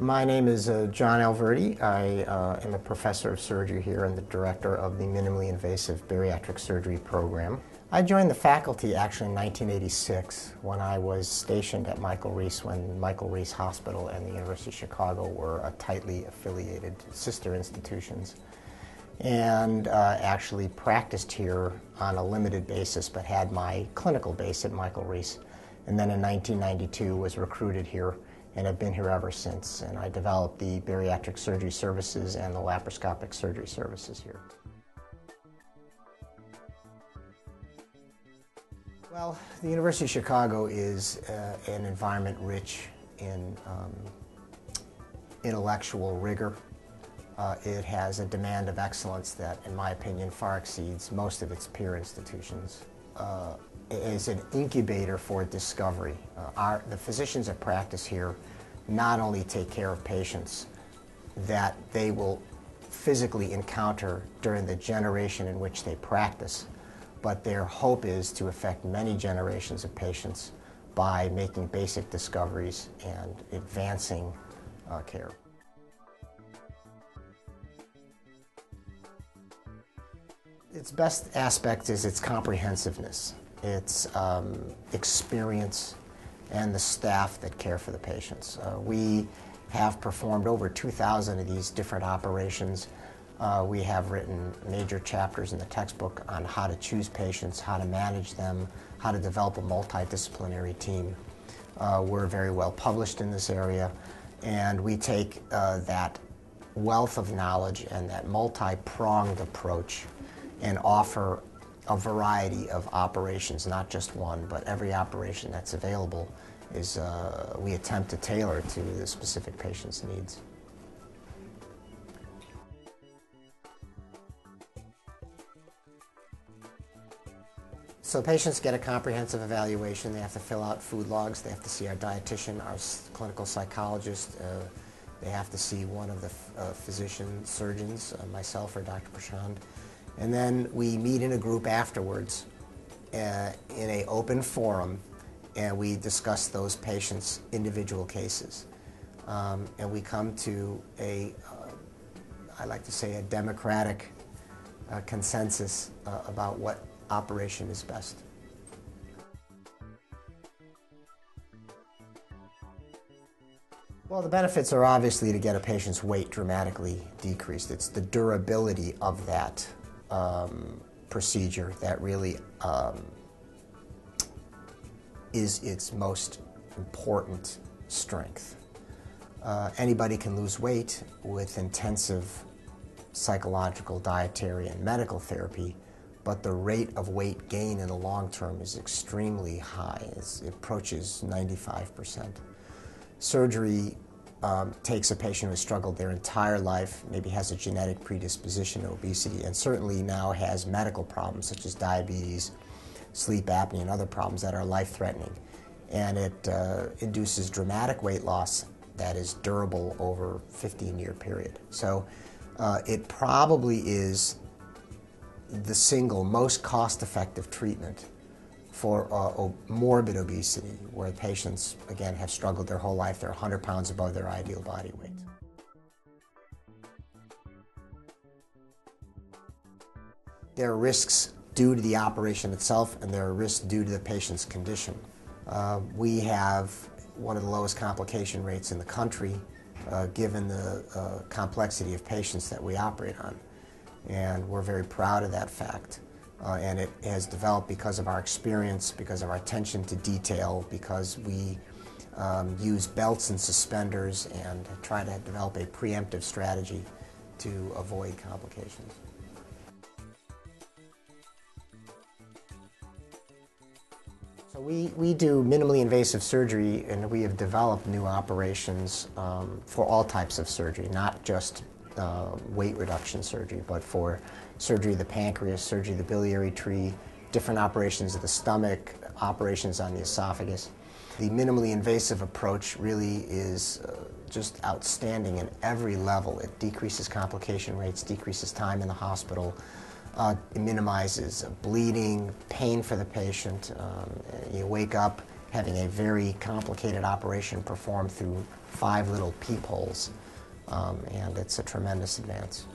My name is John Alverdy. I am a professor of surgery here and the director of the minimally invasive bariatric surgery program. I joined the faculty actually in 1986 when I was stationed at Michael Reese, when Michael Reese Hospital and the University of Chicago were tightly affiliated sister institutions, and actually practiced here on a limited basis but had my clinical base at Michael Reese, and then in 1992 was recruited here and have been here ever since, and I developed the bariatric surgery services and the laparoscopic surgery services here. Well, the University of Chicago is an environment rich in intellectual rigor. It has a demand of excellence that, in my opinion, far exceeds most of its peer institutions. It is an incubator for discovery. The physicians that practice here not only take care of patients that they will physically encounter during the generation in which they practice, but their hope is to affect many generations of patients by making basic discoveries and advancing care. Its best aspect is its comprehensiveness, its experience, and the staff that care for the patients. We have performed over 2,000 of these different operations. We have written major chapters in the textbook on how to choose patients, how to manage them, how to develop a multidisciplinary team. We're very well published in this area, and we take that wealth of knowledge and that multi-pronged approach and offer a variety of operations, not just one, but every operation that's available is we attempt to tailor to the specific patient's needs. So patients get a comprehensive evaluation. They have to fill out food logs. They have to see our dietitian, our clinical psychologist. They have to see one of the physician surgeons, myself or Dr. Prashand. And then we meet in a group afterwards in an open forum, and we discuss those patients' individual cases. And we come to a, I like to say, a democratic consensus about what operation is best. Well, the benefits are obviously to get a patient's weight dramatically decreased. It's the durability of that procedure that really is its most important strength. Anybody can lose weight with intensive psychological, dietary, and medical therapy, but the rate of weight gain in the long term is extremely high. It approaches 95%. Surgery takes a patient who has struggled their entire life, maybe has a genetic predisposition to obesity, and certainly now has medical problems such as diabetes, sleep apnea, and other problems that are life-threatening. And it induces dramatic weight loss that is durable over a 15-year period. So it probably is the single most cost-effective treatment for morbid obesity, where patients, again, have struggled their whole life. They're 100 pounds above their ideal body weight. There are risks due to the operation itself, and there are risks due to the patient's condition. We have one of the lowest complication rates in the country, given the complexity of patients that we operate on. And we're very proud of that fact. And it has developed because of our experience, because of our attention to detail, because we use belts and suspenders and try to develop a preemptive strategy to avoid complications. So we do minimally invasive surgery, and we have developed new operations for all types of surgery, not just weight reduction surgery, but for surgery of the pancreas, surgery of the biliary tree, different operations of the stomach, operations on the esophagus. The minimally invasive approach really is just outstanding in every level. It decreases complication rates, decreases time in the hospital, it minimizes bleeding, pain for the patient. You wake up having a very complicated operation performed through 5 little peepholes, and it's a tremendous advance.